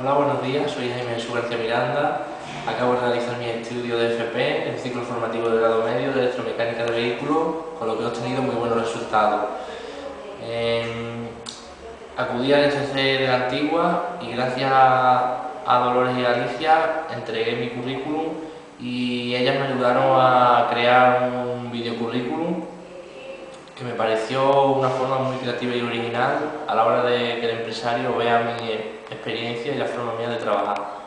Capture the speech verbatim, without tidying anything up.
Hola, buenos días, soy Jaime Subarcía Miranda. Acabo de realizar mi estudio de F P, el ciclo formativo de grado medio de electromecánica de vehículos, con lo que he obtenido muy buenos resultados. Eh, acudí al N C C de la Antigua y gracias a, a Dolores y a Alicia entregué mi currículum y ellas me ayudaron a crear un videocurriculum que me pareció una forma muy creativa y original a la hora de que el empresario vea mi experiencia y la forma mía de trabajar.